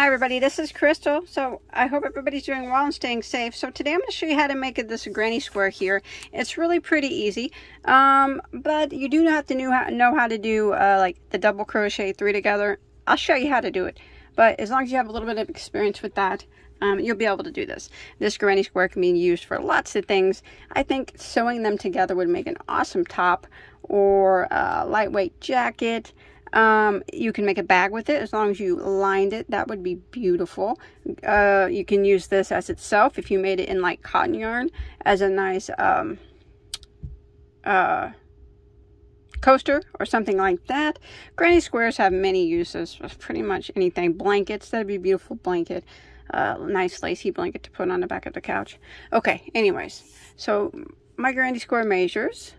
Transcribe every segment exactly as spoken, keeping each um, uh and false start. Hi everybody, this is Crystal. So I hope everybody's doing well and staying safe. So today I'm going to show you how to make this granny square here. It's really pretty easy, um, but you do have to know how, know how to do uh, like the double crochet, three together. I'll show you how to do it, but as long as you have a little bit of experience with that, um, you'll be able to do this. This granny square can be used for lots of things. I think sewing them together would make an awesome top or a lightweight jacket. Um, you can make a bag with it as long as you lined it. That would be beautiful. Uh, you can use this as itself if you made it in like cotton yarn as a nice um, uh, coaster or something like that. Granny squares have many uses for pretty much anything. Blankets, that'd be a beautiful blanket. Uh, nice lacy blanket to put on the back of the couch. Okay, anyways, so my granny square measures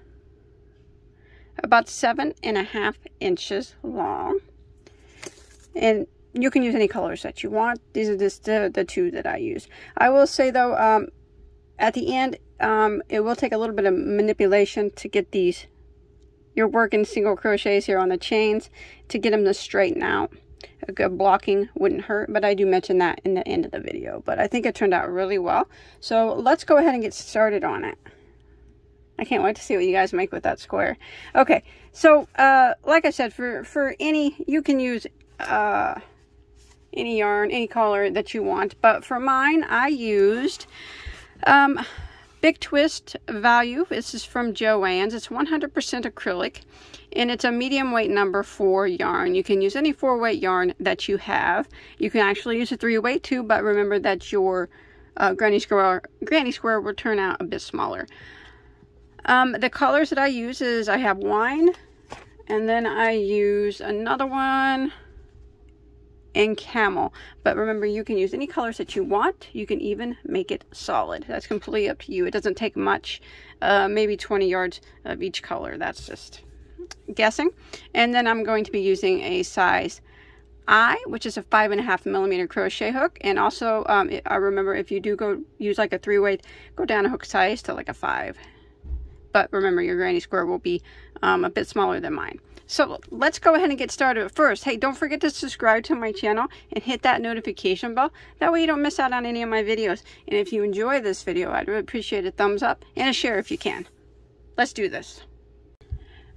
about seven and a half inches long, and you can use any colors that you want. These are just the, the two that I use. I will say though, um, at the end, um, it will take a little bit of manipulation to get these. You're working single crochets here on the chains to get them to straighten out. A good blocking wouldn't hurt, but I do mention that in the end of the video, but I think it turned out really well. So let's go ahead and get started on it. I can't wait to see what you guys make with that square. Okay, so uh, like I said, for, for any, you can use uh, any yarn, any color that you want. But for mine, I used um, Big Twist Value. This is from Joann's. It's one hundred percent acrylic, and it's a medium weight number four yarn. You can use any four weight yarn that you have. You can actually use a three weight too, but remember that your uh, granny square, granny square will turn out a bit smaller. Um, the colors that I use is I have wine, and then I use another one, and camel. But remember, you can use any colors that you want. You can even make it solid. That's completely up to you. It doesn't take much, uh, maybe twenty yards of each color. That's just guessing. And then I'm going to be using a size I, which is a five and a half millimeter crochet hook, and also um, I remember if you do go use like a three weight, go down a hook size to like a five. But remember, your granny square will be um, a bit smaller than mine. So let's go ahead and get started. First, hey, don't forget to subscribe to my channel and hit that notification bell. That way you don't miss out on any of my videos. And if you enjoy this video, I'd really appreciate a thumbs up and a share if you can. Let's do this.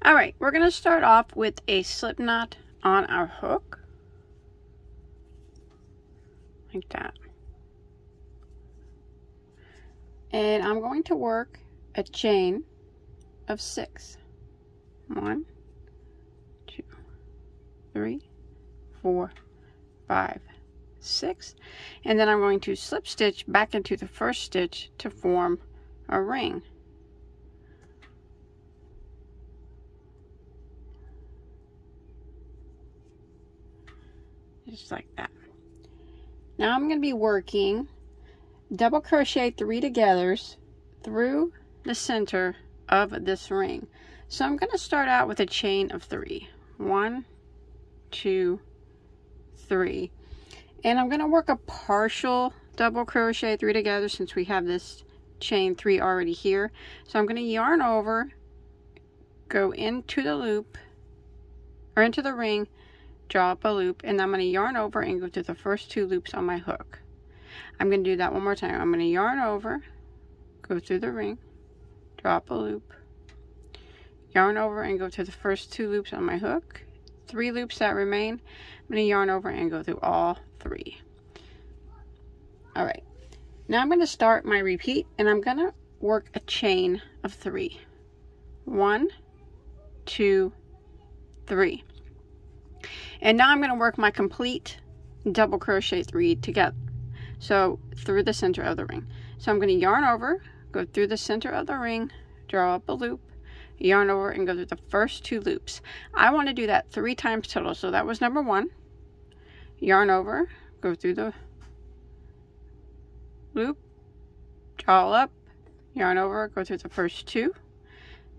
All right, we're gonna start off with a slip knot on our hook. Like that. And I'm going to work a chain of six. One, two, three, four, five, six. And then I'm going to slip stitch back into the first stitch to form a ring. Just like that. Now I'm going to be working double crochet three togethers through the center of this ring. So I'm going to start out with a chain of three. One, two, three. And I'm going to work a partial double crochet three together since we have this chain three already here. So I'm going to yarn over, go into the loop, or into the ring, draw up a loop, and I'm going to yarn over and go through the first two loops on my hook. I'm going to do that one more time. I'm going to yarn over, go through the ring, drop a loop, yarn over and go to the first two loops on my hook, three loops that remain. I'm going to yarn over and go through all three. All right, now I'm going to start my repeat, and I'm going to work a chain of three. One, two, three. And now I'm going to work my complete double crochet three together, so through the center of the ring. So I'm going to yarn over, go through the center of the ring, draw up a loop, yarn over, and go through the first two loops. I want to do that three times total. So that was number one. Yarn over, go through the loop, draw up, yarn over, go through the first two.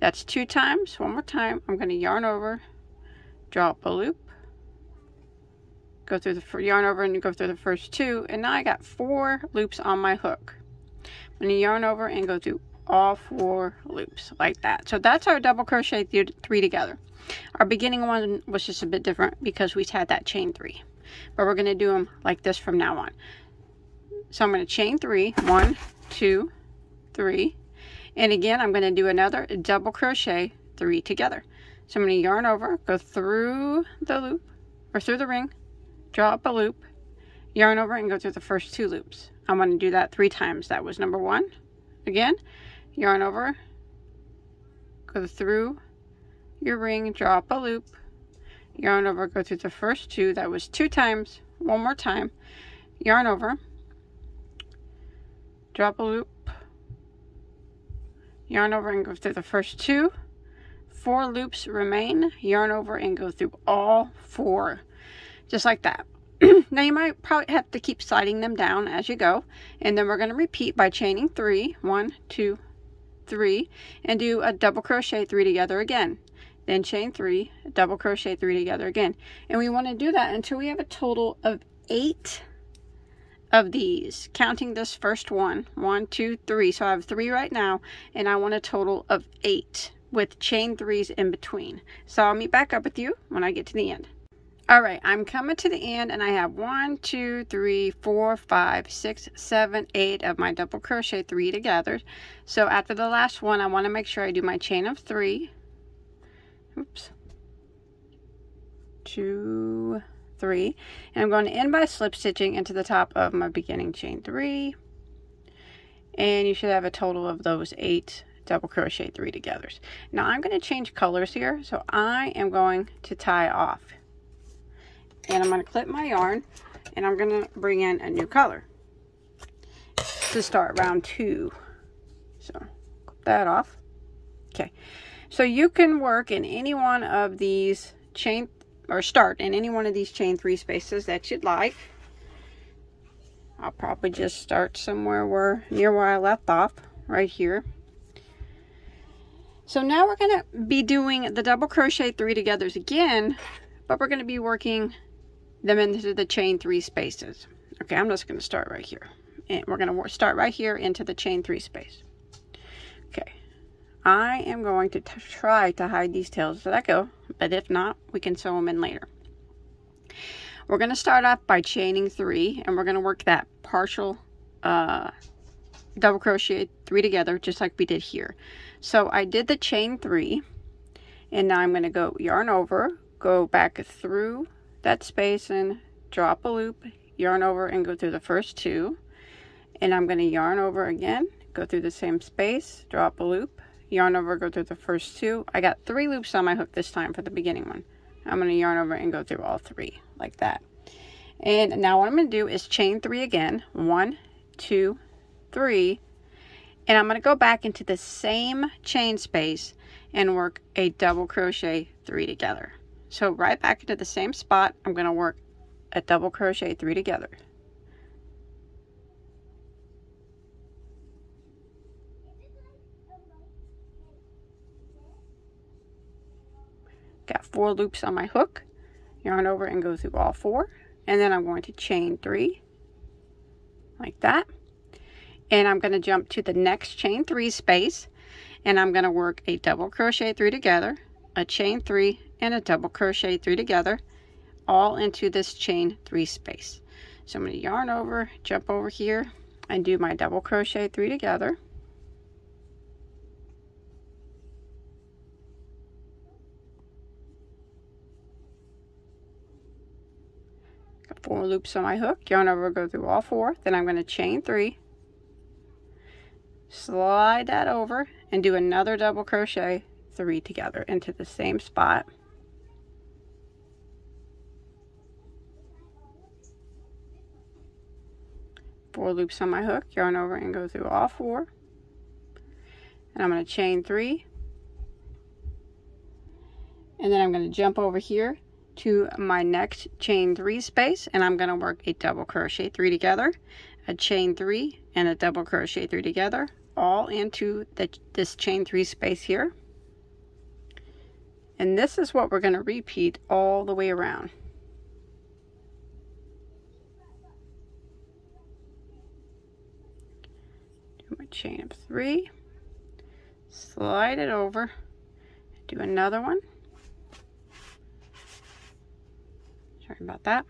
That's two times. One more time. I'm going to yarn over, draw up a loop, go through the yarn over and go through the first two. And now I got four loops on my hook. I'm going to yarn over and go through all four loops like that. So that's our double crochet th three together. Our beginning one was just a bit different because we had that chain three. but we're going to do them like this from now on. So I'm going to chain three, one, two, three, and again I'm going to do another double crochet, three together. So I'm going to yarn over, go through the loop or through the ring, draw up a loop, yarn over and go through the first two loops. I'm going to do that three times. That was number one. Again, yarn over, go through your ring, draw up a loop, yarn over, go through the first two. That was two times. One more time, yarn over, draw up a loop, yarn over and go through the first two. Four loops remain, yarn over and go through all four, just like that. Now you might probably have to keep sliding them down as you go, and then we're going to repeat by chaining three, one, two, three, and do a double crochet, three together again, then chain three, double crochet, three together again, and we want to do that until we have a total of eight of these, counting this first one, one, two, three. So I have three right now, and I want a total of eight with chain threes in between. So I'll meet back up with you when I get to the end. All right, I'm coming to the end, and I have one, two, three, four, five, six, seven, eight of my double crochet, three together. So after the last one, I want to make sure I do my chain of three. Oops. Two, three. And I'm going to end by slip stitching into the top of my beginning chain three. And you should have a total of those eight double crochet, three together. Now I'm going to change colors here, so I am going to tie off. And I'm going to clip my yarn, and I'm going to bring in a new color to start round two. So clip that off. Okay, so you can work in any one of these chain, or start in any one of these chain three spaces that you'd like. I'll probably just start somewhere where near where I left off, right here. So now we're going to be doing the double crochet three togethers again, but we're going to be working them into the chain three spaces. Okay, I'm just going to start right here, and we're going to start right here into the chain three space. Okay, I am going to try to hide these tails as I go, but if not, we can sew them in later. We're going to start off by chaining three, and we're going to work that partial uh, double crochet three together, just like we did here. So I did the chain three, and now I'm going to go yarn over, go back through that space and drop a loop, yarn over and go through the first two, and I'm going to yarn over again, go through the same space, drop a loop, yarn over, go through the first two. I got three loops on my hook this time for the beginning one. I'm going to yarn over and go through all three like that. And now what I'm going to do is chain three again, one, two, three, and I'm going to go back into the same chain space and work a double crochet three together. So right back into the same spot, I'm going to work a double crochet three together. Got four loops on my hook, yarn over and go through all four, and then I'm going to chain three like that, and I'm going to jump to the next chain three space, and I'm going to work a double crochet three together, a chain three, and a double crochet three together, all into this chain three space. So I'm going to yarn over, jump over here, and do my double crochet three together. Got four loops on my hook, yarn over, go through all four, then I'm going to chain three, slide that over, and do another double crochet three together into the same spot. Four loops on my hook, yarn over and go through all four, and I'm going to chain three, and then I'm going to jump over here to my next chain three space, and I'm going to work a double crochet three together, a chain three, and a double crochet three together, all into the, this chain three space here. And this is what we're going to repeat all the way around. Do my chain of three, slide it over, do another one. Sorry about that.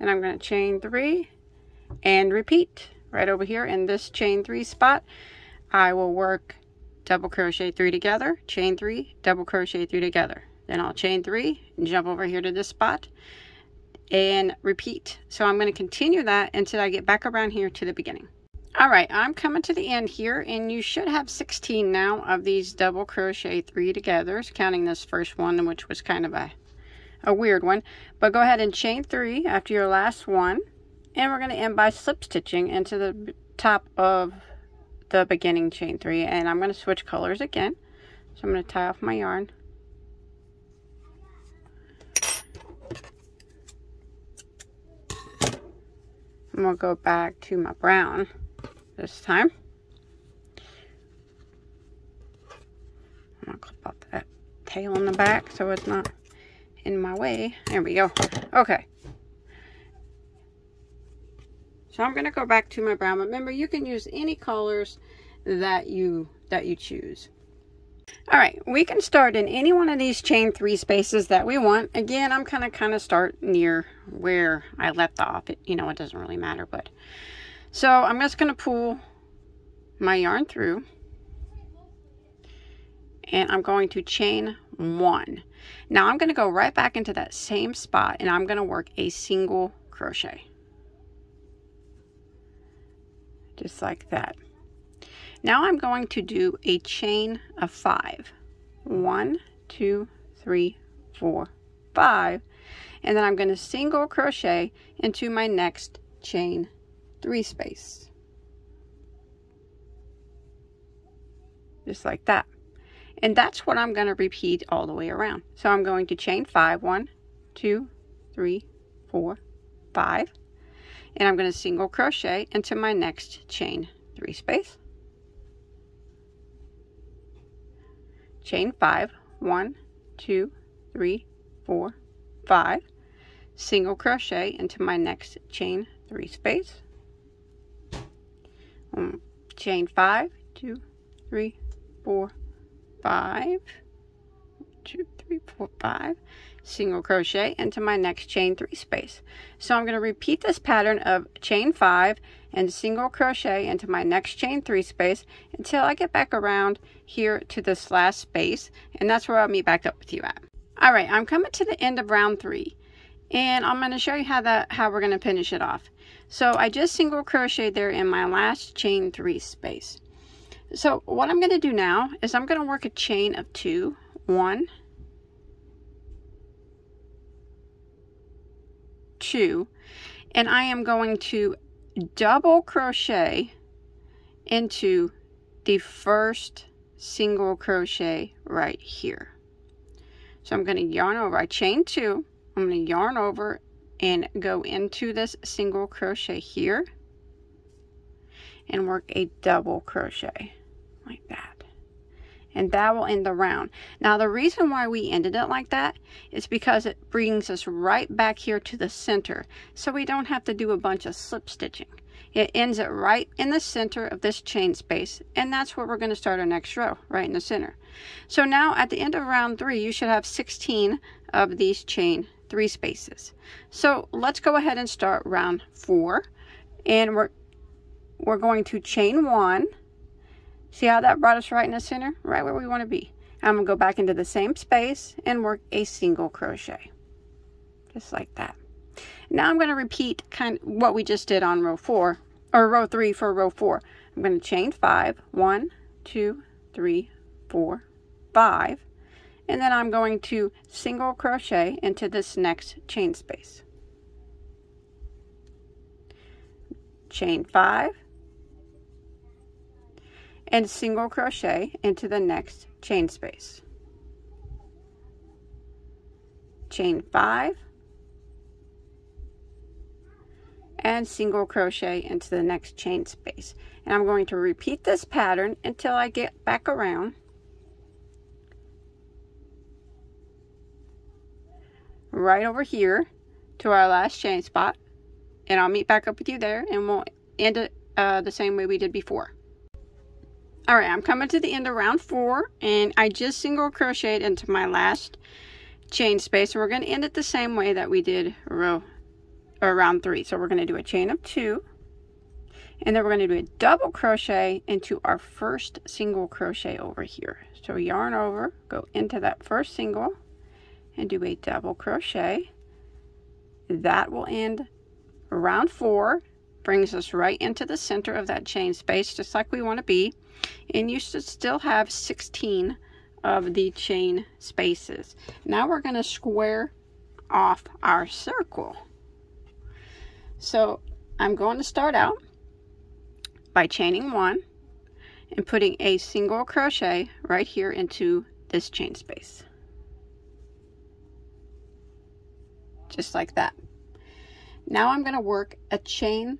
Then I'm going to chain three and repeat right over here in this chain three spot. I will work double crochet three together, chain three, double crochet three together. Then I'll chain three and jump over here to this spot and repeat. So I'm going to continue that until I get back around here to the beginning. All right, I'm coming to the end here, and you should have sixteen now of these double crochet three togethers, counting this first one, which was kind of a a weird one. But go ahead and chain three after your last one, and we're going to end by slip stitching into the top of the beginning chain three. And I'm going to switch colors again, so I'm going to tie off my yarn, and we'll go back to my brown this time. I'm going to clip off that tail on the back so it's not in my way. There we go. Okay, so I'm going to go back to my brown. Remember, you can use any colors that you that you choose. All right, we can start in any one of these chain three spaces that we want. Again, I'm kind of kind of start near where I left off. It, you know, it doesn't really matter. But so I'm just going to pull my yarn through, and I'm going to chain one. Now I'm going to go right back into that same spot, and I'm going to work a single crochet just like that. Now I'm going to do a chain of five. One, two, three, four, five. And then I'm going to single crochet into my next chain three space. Just like that. And that's what I'm going to repeat all the way around. So I'm going to chain five. One, two, three, four, five. And I'm going to single crochet into my next chain three space. Chain five, one, two, three, four, five, single crochet into my next chain three space, um, chain five, two, three, four, five, two, three, four, five, single crochet into my next chain three space. So I'm going to repeat this pattern of chain five and single crochet into my next chain three space until I get back around here to this last space, and that's where I'll meet back up with you at. All right, I'm coming to the end of round three, and I'm going to show you how that how we're going to finish it off. So I just single crocheted there in my last chain three space. So what I'm going to do now is I'm going to work a chain of two. One, two, and I am going to double crochet into the first single crochet right here. So I'm going to yarn over, I chain two, I'm going to yarn over and go into this single crochet here and work a double crochet like that, and that will end the round. Now the reason why we ended it like that is because it brings us right back here to the center, so we don't have to do a bunch of slip stitching. It ends it right in the center of this chain space, and that's where we're going to start our next row, right in the center. So now at the end of round three, you should have sixteen of these chain three spaces. So let's go ahead and start round four, and we're we're going to chain one. See how that brought us right in the center, right where we want to be. I'm going to go back into the same space and work a single crochet, just like that. Now I'm going to repeat kind of what we just did on row four, or row three for row four. I'm going to chain five, one, two, three, four, five, and then I'm going to single crochet into this next chain space. Chain five, and single crochet into the next chain space. Chain five, and single crochet into the next chain space. And I'm going to repeat this pattern until I get back around right over here to our last chain spot, and I'll meet back up with you there, and we'll end it uh, the same way we did before. All right, I'm coming to the end of round four, and I just single crocheted into my last chain space, and we're going to end it the same way that we did row or round three. So we're going to do a chain of two, and then we're going to do a double crochet into our first single crochet over here. So yarn over, go into that first single and do a double crochet. That will end round four, brings us right into the center of that chain space, just like we want to be. And you should still have sixteen of the chain spaces. Now we're going to square off our circle. So I'm going to start out by chaining one and putting a single crochet right here into this chain space, just like that. Now I'm going to work a chain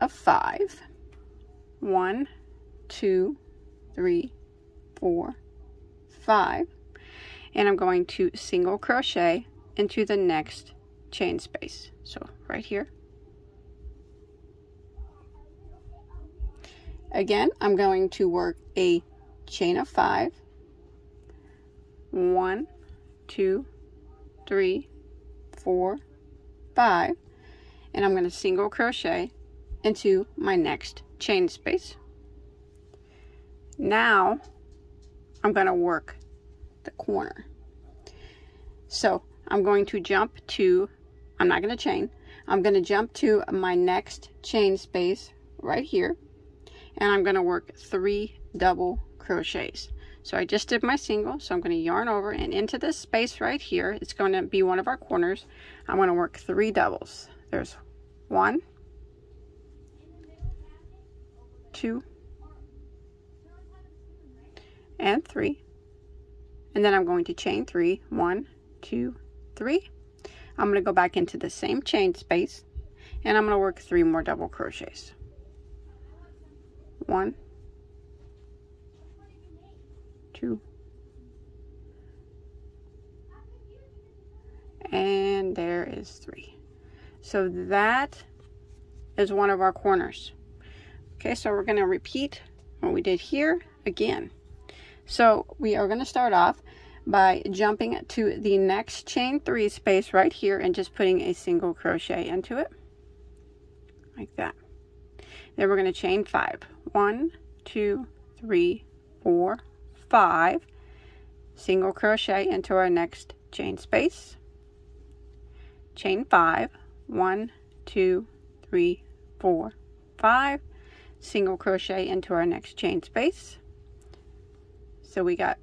of five. One, two, three, four, five. And I'm going to single crochet into the next chain space. So right here. Again, I'm going to work a chain of five. One, two, three, four, five. And I'm going to single crochet into my next chain space. Now I'm going to work the corner. So I'm going to jump to, I'm not going to chain, I'm going to jump to my next chain space right here, and I'm going to work three double crochets. So I just did my single, so I'm going to yarn over and into this space right here, it's going to be one of our corners. I'm going to work three doubles. There's one, two, and three. And then I'm going to chain three. One, two, three. I'm going to go back into the same chain space, and I'm going to work three more double crochets. One, two, and there is three. So that is one of our corners. Okay, so we're going to repeat what we did here again. So we are going to start off by jumping to the next chain three space right here and just putting a single crochet into it, like that. Then we're going to chain five. One, two, three, four, five. Single crochet into our next chain space. Chain five. One, two, three, four, five. Single crochet into our next chain space. So we got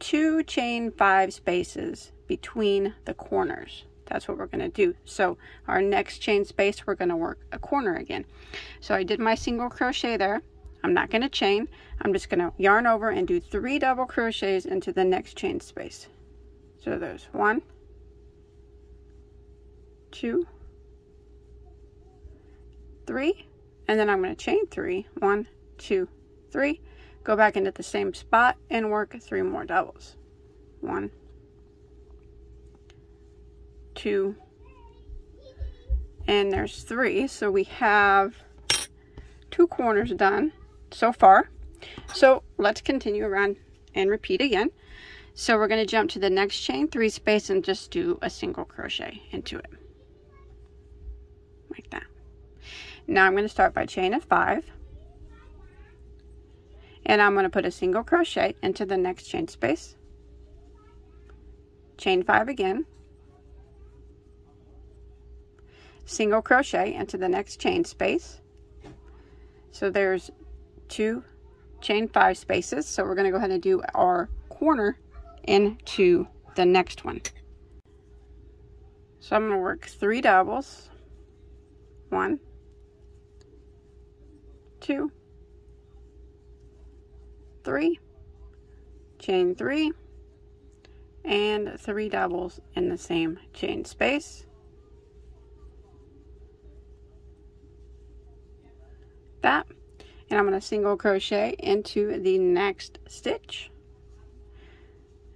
two chain five spaces between the corners. That's what we're going to do. So our next chain space, we're going to work a corner again. So I did my single crochet there. I'm not going to chain. I'm just going to yarn over and do three double crochets into the next chain space. So there's one, two, three, and then I'm going to chain three. One, two, three. Go back into the same spot and work three more doubles. One, two, and there's three. So we have two corners done so far. So let's continue around and repeat again. So we're going to jump to the next chain three space and just do a single crochet into it, like that. Now I'm going to start by chain of five. And I'm going to put a single crochet into the next chain space. Chain five again. Single crochet into the next chain space. So there's two chain five spaces. So we're going to go ahead and do our corner into the next one. So I'm going to work three doubles. One, two, three, chain three, and three doubles in the same chain space. That, and I'm going to single crochet into the next stitch.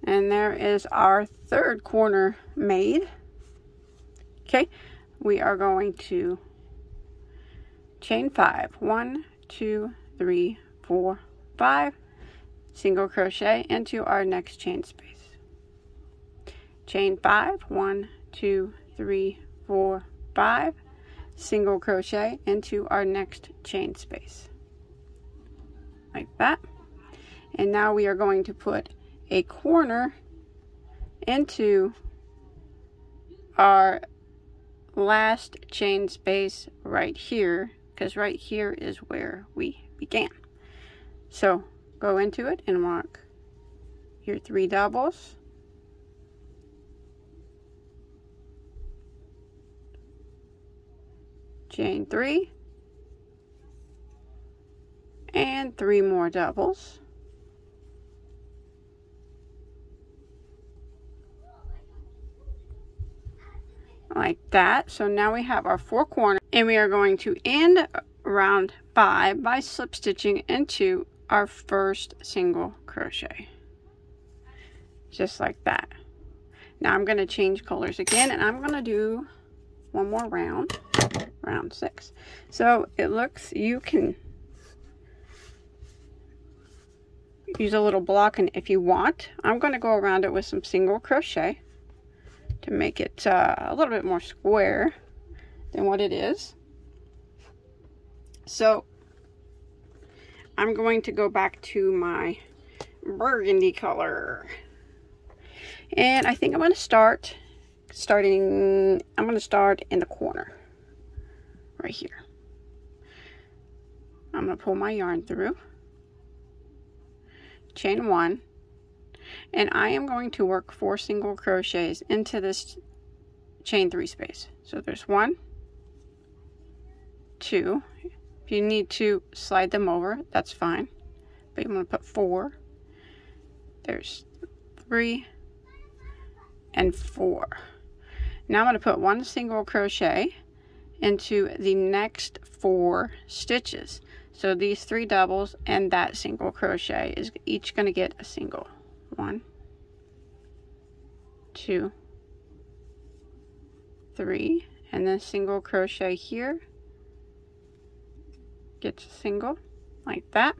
And there is our third corner made. Okay, we are going to chain five. One, two, three, four, five. Single crochet into our next chain space. Chain five. One, two, three, four, five. single crochet into our next chain space like that. And now we are going to put a corner into our last chain space right here, because right here is where we began. So go into it and mark your three doubles, chain three, and three more doubles, like that. So now we have our four corners, and we are going to end round five by slip stitching into our first single crochet, just like that. Now I'm going to change colors again, and I'm going to do one more round, round six. So it looks, you can use a little block, and if you want, I'm going to go around it with some single crochet to make it uh, a little bit more square than what it is. So I'm going to go back to my burgundy color, and I think I'm going to start starting I'm going to start in the corner right here. I'm going to pull my yarn through, chain one, and I am going to work four single crochets into this chain three space. So there's one, two. If you need to slide them over, that's fine, but you want to put four. There's three and four. Now I'm going to put one single crochet into the next four stitches. So these three doubles and that single crochet is each going to get a single. One, two, three, and then single crochet here gets a single, like that.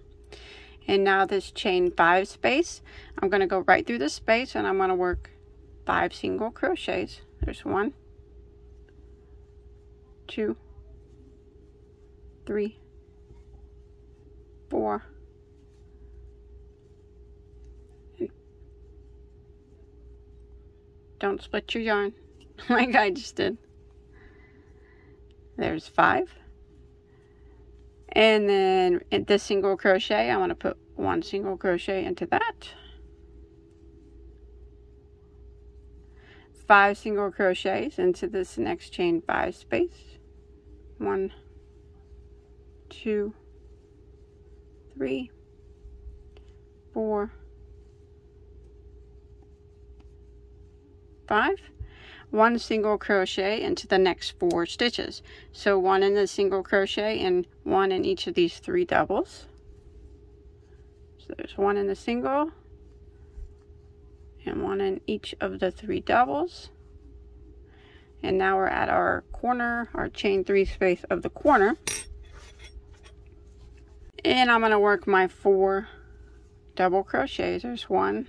And now this chain five space, I'm going to go right through this space, and I'm going to work five single crochets. There's one, two, three, four, don't split your yarn like I just did. There's five, and then at this single crochet I want to put one single crochet into that, five single crochets into this next chain five space, one, two, three, four, five, one single crochet into the next four stitches. So one in the single crochet and one in each of these three doubles. So there's one in the single and one in each of the three doubles. And now we're at our corner, our chain three space of the corner, and I'm going to work my four double crochets. There's one,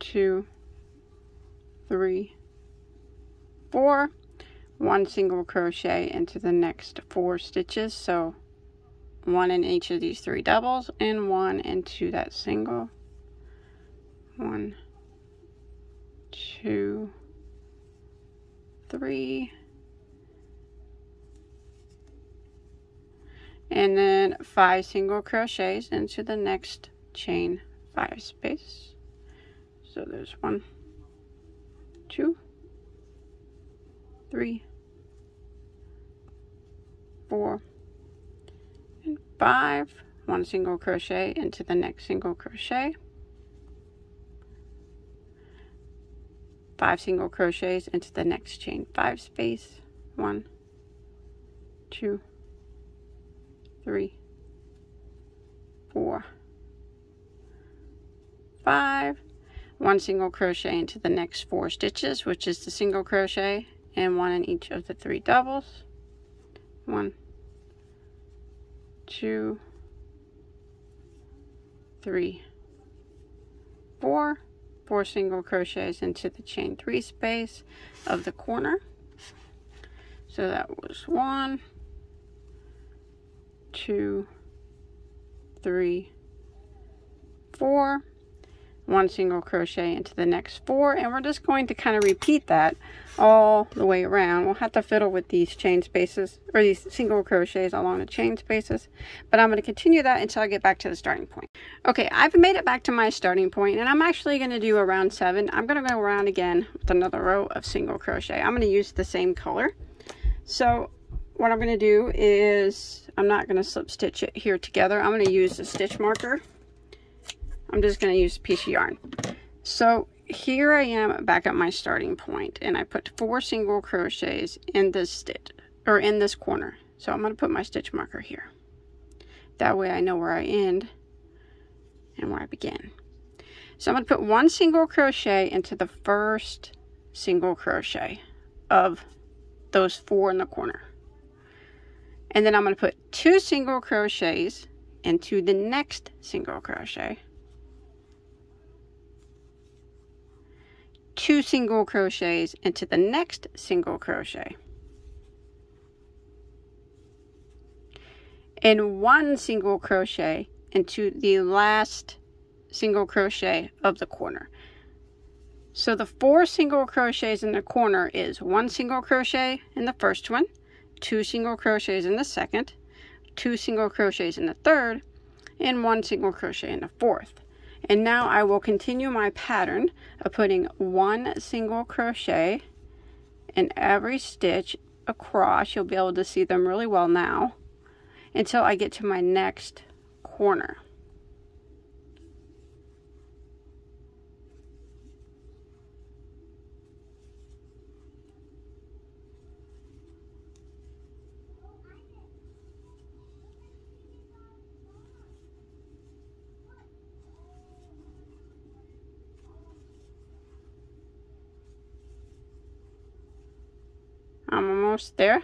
two, three, four, one single crochet into the next four stitches. So one in each of these three doubles and one into that single, one, two, three, and then five single crochets into the next chain five space. So there's one, two, three, four, and five, one single crochet into the next single crochet, five single crochets into the next chain five space, one, two, three, four, five, one single crochet into the next four stitches, which is the single crochet, and one in each of the three doubles, one, two, three, four, four single crochets into the chain three space of the corner. So that was one, two, three, four, one single crochet into the next four, and we're just going to kind of repeat that all the way around. We'll have to fiddle with these chain spaces, or these single crochets along the chain spaces, but I'm going to continue that until I get back to the starting point. Okay, I've made it back to my starting point, and I'm actually going to do a round seven. I'm going to go around again with another row of single crochet. I'm going to use the same color. So what I'm going to do is, I'm not going to slip stitch it here together. I'm going to use a stitch marker. I'm just going to use a piece of yarn. So here I am back at my starting point, and I put four single crochets in this stitch, or in this corner. So I'm going to put my stitch marker here. That way I know where I end and where I begin. So I'm going to put one single crochet into the first single crochet of those four in the corner. And then I'm going to put two single crochets into the next single crochet. Two single crochets into the next single crochet, and one single crochet into the last single crochet of the corner. So the four single crochets in the corner is one single crochet in the first one, two single crochets in the second, two single crochets in the third, and one single crochet in the fourth. And now I will continue my pattern of putting one single crochet in every stitch across. You'll be able to see them really well now, until I get to my next corner. I'm almost there.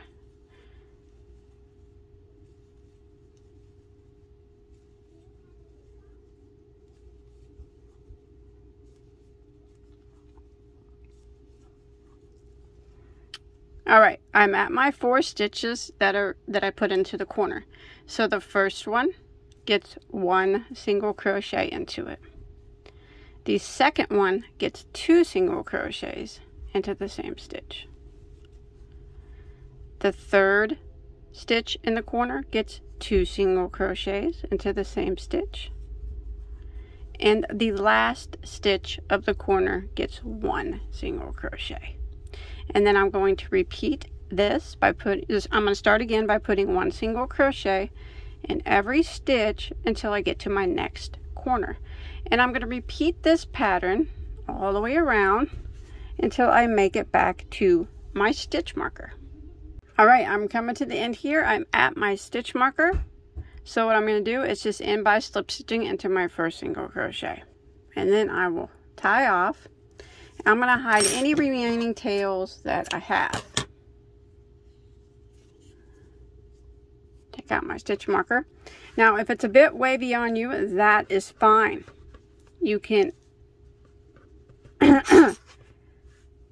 All right, I'm at my four stitches that are that I put into the corner. So the first one gets one single crochet into it. The second one gets two single crochets into the same stitch. The third stitch in the corner gets two single crochets into the same stitch, and the last stitch of the corner gets one single crochet. And then I'm going to repeat this by putting this I'm going to start again by putting one single crochet in every stitch until I get to my next corner. And I'm going to repeat this pattern all the way around until I make it back to my stitch marker. All right, I'm coming to the end here. I'm at my stitch marker. So what I'm going to do is just end by slip stitching into my first single crochet. And then I will tie off. I'm going to hide any remaining tails that I have. Take out my stitch marker. Now, if it's a bit wavy on you, that is fine. You can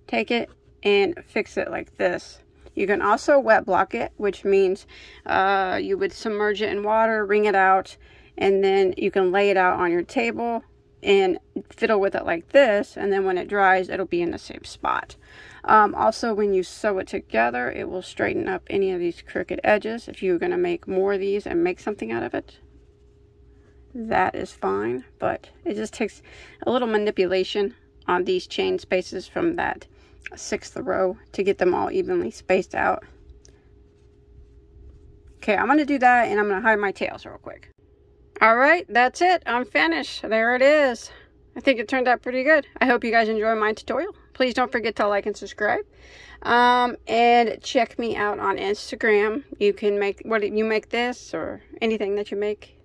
take it and fix it like this. You can also wet block it, which means uh, you would submerge it in water, wring it out, and then you can lay it out on your table and fiddle with it like this, and then when it dries, it'll be in the same spot. Um, also, when you sew it together, it will straighten up any of these crooked edges. If you're going to make more of these and make something out of it, that is fine, but it just takes a little manipulation on these chain spaces from that sixth row to get them all evenly spaced out. Okay, I'm going to do that, and I'm going to hide my tails real quick. All right, that's it. I'm finished. There it is. I think it turned out pretty good. I hope you guys enjoyed my tutorial. Please don't forget to like and subscribe, um, and check me out on Instagram. You can make what you make this or anything that you make,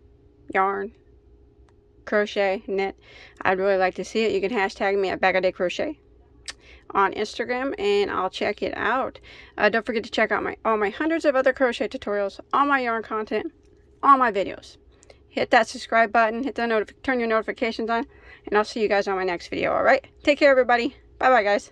yarn, crochet, knit. I'd really like to see it. You can hashtag me at Bag O Day Crochet on Instagram, and I'll check it out. Uh, don't forget to check out my all my hundreds of other crochet tutorials, all my yarn content, all my videos. Hit that subscribe button, hit that turn your notifications on, and I'll see you guys on my next video. All right, take care everybody. Bye bye guys.